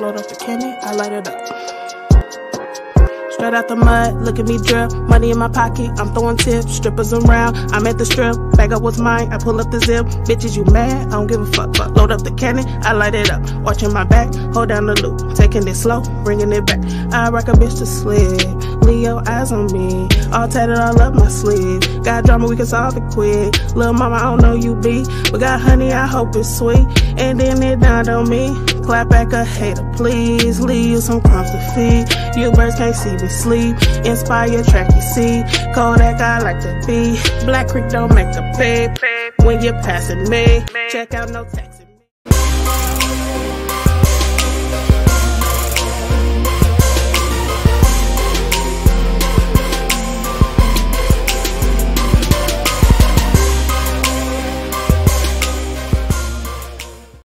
Load up the cannon, I light it up. Straight out the mud, look at me drip. Money in my pocket, I'm throwing tips. Strippers around, I'm at the strip. Bag up what's mine, I pull up the zip. Bitches, you mad? I don't give a fuck. Fuck. Load up the cannon, I light it up. Watching my back, hold down the loop. Taking it slow, bringing it back. I rock a bitch to slip. Leo eyes on me, all tatted all up my sleeve. Got drama, we can solve it quick. Lil' mama, I don't know you be. We got honey, I hope it's sweet. And then it dawned on me. Clap back a hater, please. Leave some crumbs to feed. You birds can't see me sleep. Inspire, track you see. Kodak, I like to be. Black Creek don't make a pay. When you're passing me, check out no text.